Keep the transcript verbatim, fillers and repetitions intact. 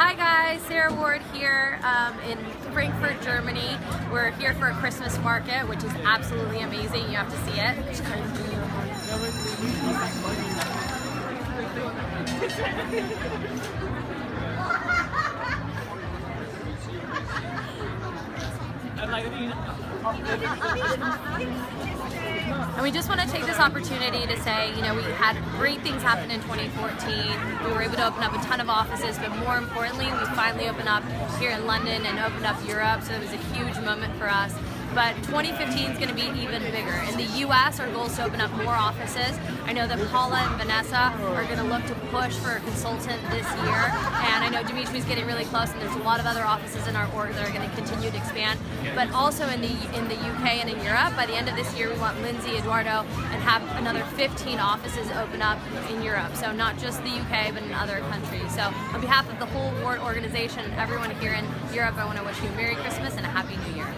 Hi guys, Sarah Ward here um, in Frankfurt, Germany. We're here for a Christmas market, which is absolutely amazing. You have to see it. And we just want to take this opportunity to say, you know, we had great things happen in twenty fourteen. We were able to open up a ton of offices, but more importantly, we finally opened up here in London and opened up Europe, so it was a huge moment for us. But twenty fifteen is going to be even bigger. In the U S, our goal is to open up more offices. I know that Paula and Vanessa are going to look to push for a consultant this year, and I know Dimitri's getting really close, and there's a lot of other offices in our org that are going to continue to expand. But also in the in the U K and in Europe, by the end of this year, we want Lindsay, Eduardo, and have another fifteen offices open up in Europe. So not just the U K, but in other countries. So on behalf of the whole Ward organization and everyone here in Europe, I want to wish you a Merry Christmas and a Happy New Year.